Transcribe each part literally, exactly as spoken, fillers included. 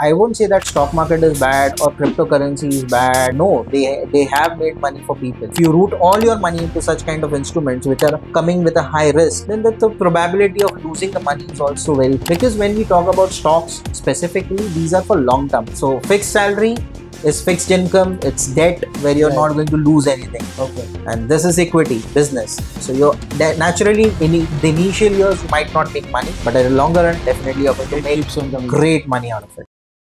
I won't say that stock market is bad or cryptocurrency is bad. No, they, they have made money for people. If you route all your money into such kind of instruments which are coming with a high risk, then the, the probability of losing the money is also very high. Because when we talk about stocks specifically, these are for long term. So fixed salary is fixed income, it's debt where you're right. Not going to lose anything. Okay. And this is equity, business. So you're naturally in the initial years you might not make money, but in the longer run definitely you're going to make great money out of it.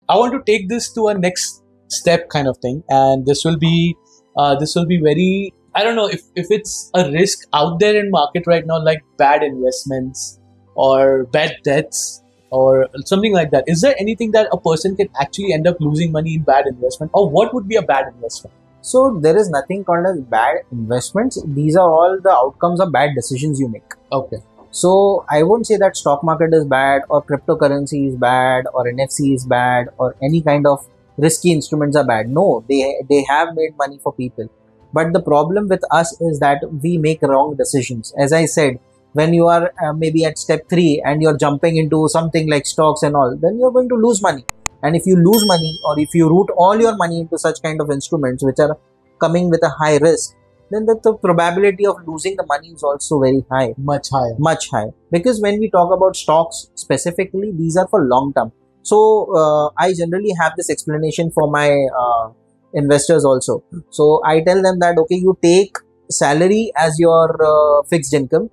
I want to take this to a next step kind of thing, and this will be uh, this will be very, I don't know if, if it's a risk out there in market right now, like bad investments or bad debts or something like that. Is there anything that a person can actually end up losing money in bad investment, or what would be a bad investment? So there is nothing called as bad investments. These are all the outcomes of bad decisions you make. Okay. So I won't say that stock market is bad or cryptocurrency is bad or N F C is bad or any kind of risky instruments are bad. No, they, they have made money for people. But the problem with us is that we make wrong decisions. As I said, when you are uh, maybe at step three and you're jumping into something like stocks and all, then you're going to lose money. And if you lose money, or if you route all your money into such kind of instruments which are coming with a high risk, then the, the probability of losing the money is also very high. Much higher. Much higher. Because when we talk about stocks specifically, these are for long term. So uh, I generally have this explanation for my uh, investors also. So I tell them that, okay, you take salary as your uh, fixed income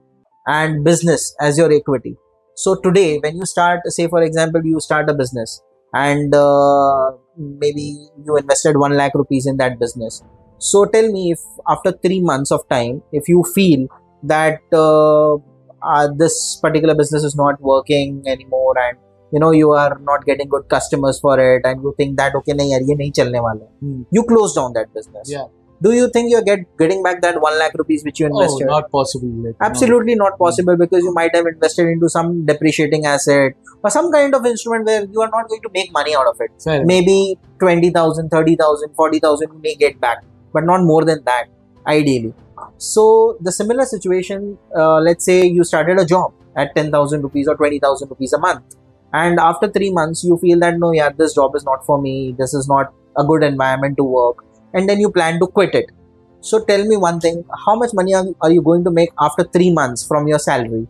and business as your equity. So today when you start, say for example, you start a business and uh, maybe you invested one lakh rupees in that business. So tell me, if after three months of time, if you feel that uh, uh, this particular business is not working anymore and you know you are not getting good customers for it, and you think that okay, nahi yaar, ye nahi chalne wala. Hmm. You close down that business. Yeah. Do you think you're get, getting back that one lakh rupees which you invested? Oh, not possible. Like, absolutely no. Not possible, because you might have invested into some depreciating asset or some kind of instrument where you are not going to make money out of it. Fair. Maybe twenty thousand, thirty thousand, forty thousand you may get back, but not more than that, ideally. So the similar situation, uh, let's say you started a job at ten thousand rupees or twenty thousand rupees a month, and after three months you feel that no, yeah, this job is not for me, this is not a good environment to work, and then you plan to quit it. So tell me one thing, how much money are, are you going to make after three months from your salary?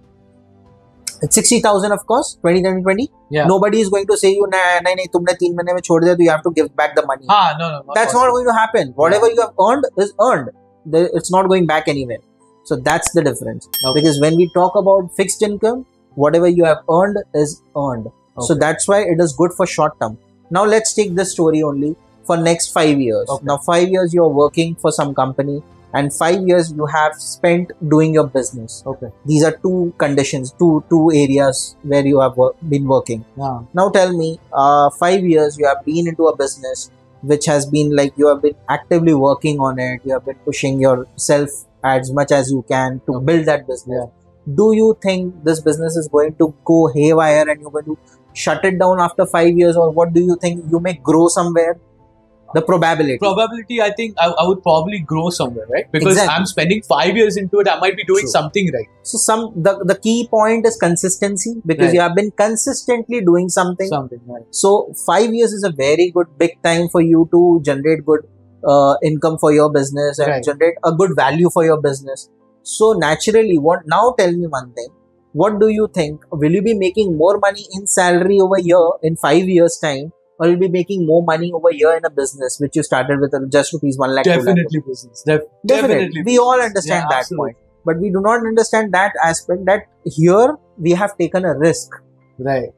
It's sixty thousand, of course, twenty, twenty, twenty. Yeah. Nobody is going to say you, nah, nah, nah, tumne teen mahine mein chhod diya, you have to give back the money. Ah, no, no, not that's possible. Not going to happen. Whatever yeah. you have earned is earned. It's not going back anywhere. So that's the difference. Okay. Because when we talk about fixed income, whatever you have earned is earned. Okay. So that's why it is good for short term. Now let's take this story only for next five years. Okay. Now five years you are working for some company, and five years you have spent doing your business. Okay. These are two conditions, two two areas where you have wor been working. Yeah. Now tell me, uh, five years you have been into a business which has been like you have been actively working on it. You have been pushing yourself as much as you can to okay. build that business. Yeah. Do you think this business is going to go haywire and you're going to shut it down after five years, or what do you think? You may grow somewhere. The probability. Probability, I think I, I would probably grow somewhere, right? Because exactly. I'm spending five years into it, I might be doing True. something right. So some the, the key point is consistency, because right. you have been consistently doing something. Something, right. So five years is a very good big time for you to generate good uh, income for your business and right. generate a good value for your business. So naturally, what now tell me one thing. What do you think? Will you be making more money in salary over here in five years time? Or you'll be making more money over here in a business which you started with just rupees one lakh. Definitely business. Def Definitely. Definitely. We all understand yeah, that absolutely. point. But we do not understand that aspect, that here we have taken a risk. Right.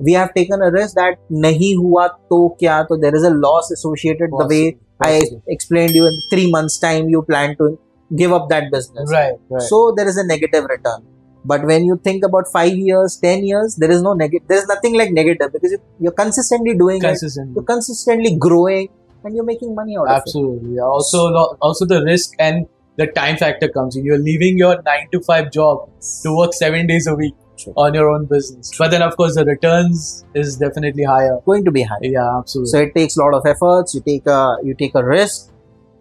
We have taken a risk that nahi hua to kya, to there is a loss associated. Possibly. The way Possibly. I explained you, in three months time you plan to give up that business. Right. right. So there is a negative return. But when you think about five years, ten years, there is no negative. There is nothing like negative, because you're consistently doing consistently. it. You're consistently growing, and you're making money out Absolutely. of it. Absolutely. Also, also the risk and the time factor comes in. You're leaving your nine to five job to work seven days a week True. on your own business. But then, of course, the returns is definitely higher. Going to be higher. Yeah, absolutely. So it takes a lot of efforts. You take a you take a risk.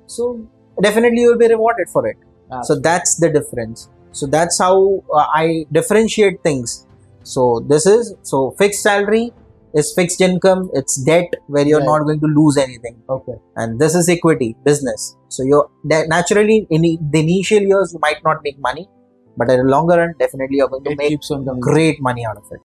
So definitely, you'll be rewarded for it. Absolutely. So that's the difference. So that's how uh, I differentiate things. So this is, so fixed salary is fixed income, it's debt where you're right. not going to lose anything. Okay. And this is equity, business. So you're naturally in the initial years you might not make money, but at a longer run, definitely you're going it to make great money out of it.